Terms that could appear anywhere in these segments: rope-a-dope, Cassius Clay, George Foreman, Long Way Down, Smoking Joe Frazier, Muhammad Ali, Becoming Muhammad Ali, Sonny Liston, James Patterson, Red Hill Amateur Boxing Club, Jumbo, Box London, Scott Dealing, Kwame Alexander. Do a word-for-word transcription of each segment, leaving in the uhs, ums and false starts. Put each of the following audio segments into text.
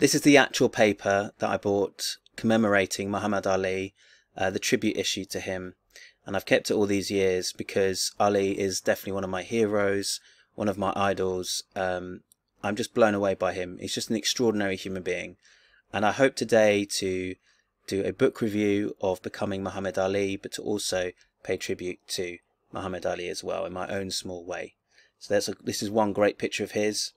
This is the actual paper that I bought commemorating Muhammad Ali, uh, the tribute issue to him. And I've kept it all these years because Ali is definitely one of my heroes, one of my idols. Um, I'm just blown away by him. He's just an extraordinary human being. And I hope today to do a book review of Becoming Muhammad Ali, but to also pay tribute to Muhammad Ali as well in my own small way. So that's a, this is one great picture of his.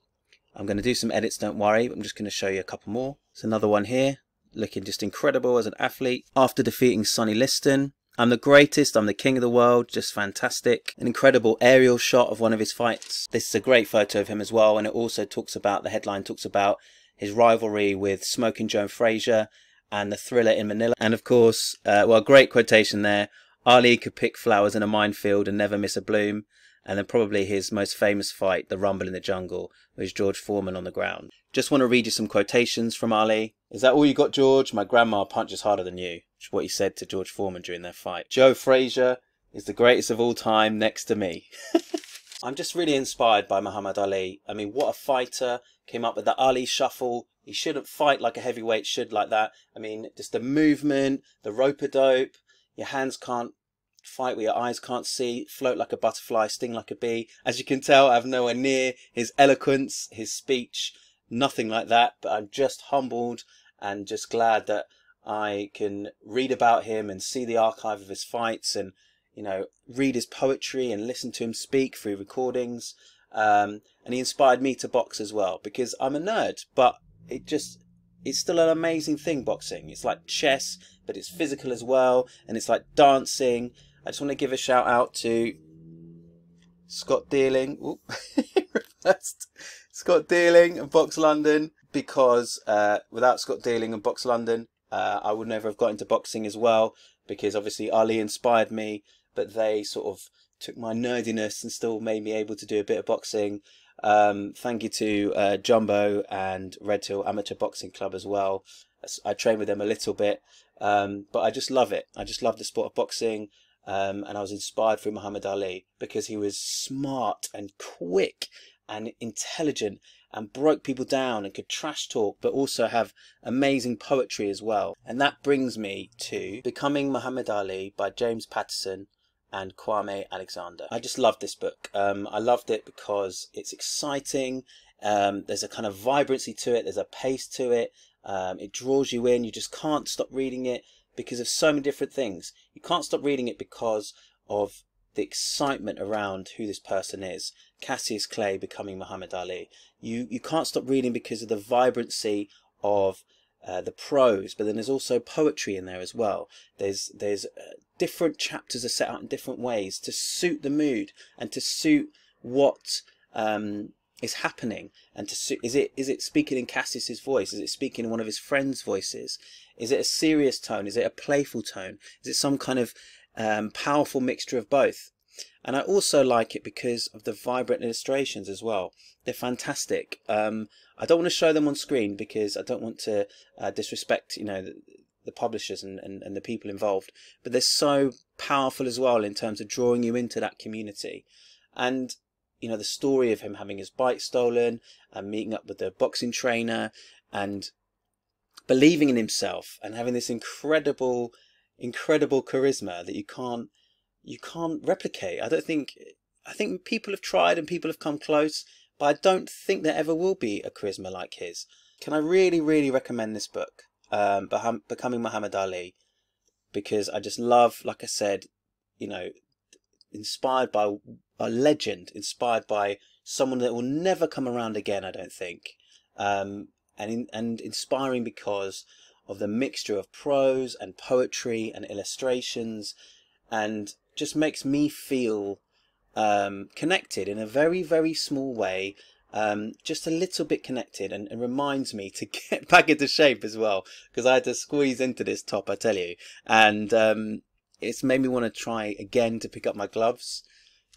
I'm going to do some edits, don't worry, but I'm just going to show you a couple more. It's another one here, looking just incredible as an athlete. After defeating Sonny Liston, I'm the greatest, I'm the king of the world, just fantastic. An incredible aerial shot of one of his fights. This is a great photo of him as well, and it also talks about, the headline talks about his rivalry with Smoking Joe Frazier and the Thriller in Manila. And of course, uh, well, great quotation there, Ali could pick flowers in a minefield and never miss a bloom. And then probably his most famous fight, the Rumble in the Jungle, with George Foreman on the ground. Just want to read you some quotations from Ali. Is that all you got, George? My grandma punches harder than you, which is what he said to George Foreman during their fight. Joe Frazier is the greatest of all time next to me. I'm just really inspired by Muhammad Ali. I mean, what a fighter. Came up with the Ali shuffle. He shouldn't fight like a heavyweight should like that. I mean, just the movement, the rope-a-dope, your hands can't fight where your eyes can't see, float like a butterfly, sting like a bee. As you can tell, I have nowhere near his eloquence, his speech, nothing like that, but I'm just humbled and just glad that I can read about him and see the archive of his fights and, you know, read his poetry and listen to him speak through recordings. Um, and he inspired me to box as well, because I'm a nerd, but it just, it's still an amazing thing, boxing. It's like chess, but it's physical as well, and it's like dancing. I just want to give a shout out to Scott Dealing, ooh, reversed. Scott Dealing and Box London, because uh, without Scott Dealing and Box London, uh, I would never have got into boxing as well, because obviously Ali inspired me, but they sort of took my nerdiness and still made me able to do a bit of boxing. Um, thank you to uh, Jumbo and Red Hill Amateur Boxing Club as well. I train with them a little bit, um, but I just love it. I just love the sport of boxing. Um, and I was inspired through Muhammad Ali because he was smart and quick and intelligent and broke people down and could trash talk, but also have amazing poetry as well. And that brings me to Becoming Muhammad Ali by James Patterson and Kwame Alexander. I just loved this book. Um, I loved it because it's exciting. Um, there's a kind of vibrancy to it. There's a pace to it. Um, it draws you in. You just can't stop reading it, because of so many different things. You can't stop reading it because of the excitement around who this person is. Cassius Clay becoming Muhammad Ali. You, you can't stop reading because of the vibrancy of uh, the prose, but then there's also poetry in there as well. There's, there's uh, different chapters are set out in different ways to suit the mood and to suit what um, is happening. And to suit, is it, is it speaking in Cassius's voice? Is it speaking in one of his friends' voices? Is it a serious tone? Is it a playful tone? Is it some kind of um, powerful mixture of both? And I also like it because of the vibrant illustrations as well. They're fantastic. Um, I don't want to show them on screen because I don't want to uh, disrespect, you know, the, the publishers and, and, and the people involved. But they're so powerful as well in terms of drawing you into that community. And, you know, the story of him having his bike stolen and meeting up with the boxing trainer and believing in himself and having this incredible, incredible charisma that you can't, you can't replicate. I don't think, I think people have tried and people have come close, but I don't think there ever will be a charisma like his. Can I really, really recommend this book, um, Becoming Muhammad Ali, because I just love, like I said, you know, inspired by a legend, inspired by someone that will never come around again, I don't think. Um, And, in, and inspiring because of the mixture of prose and poetry and illustrations, and just makes me feel um, connected in a very, very small way, um, just a little bit connected, and, and reminds me to get back into shape as well, because I had to squeeze into this top, I tell you. And um, it's made me want to try again to pick up my gloves,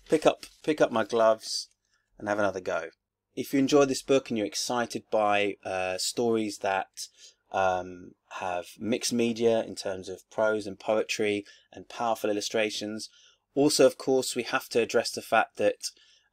pick up, pick up my gloves and have another go. If you enjoy this book and you're excited by uh, stories that um, have mixed media in terms of prose and poetry and powerful illustrations. Also, of course, we have to address the fact that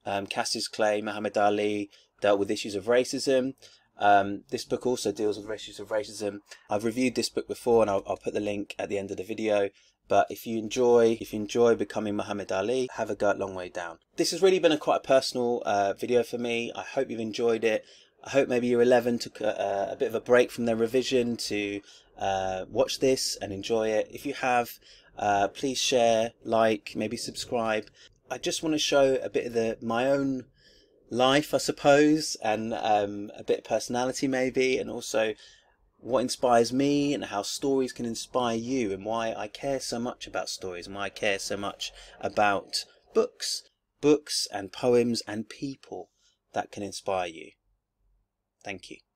um, Cassius Clay, Muhammad Ali dealt with issues of racism. Um, this book also deals with issues of racism. I've reviewed this book before, and I'll, I'll put the link at the end of the video. But if you enjoy, if you enjoy Becoming Muhammad Ali, have a go at Long Way Down. This has really been a quite a personal uh, video for me. I hope you've enjoyed it. I hope maybe year eleven took a, a bit of a break from their revision to uh, watch this and enjoy it. If you have, uh, please share, like, maybe subscribe. I just want to show a bit of the my own life, I suppose, and um, a bit of personality maybe, and also what inspires me and how stories can inspire you, and why I care so much about stories, and why I care so much about books. Books and poems and people that can inspire you. Thank you.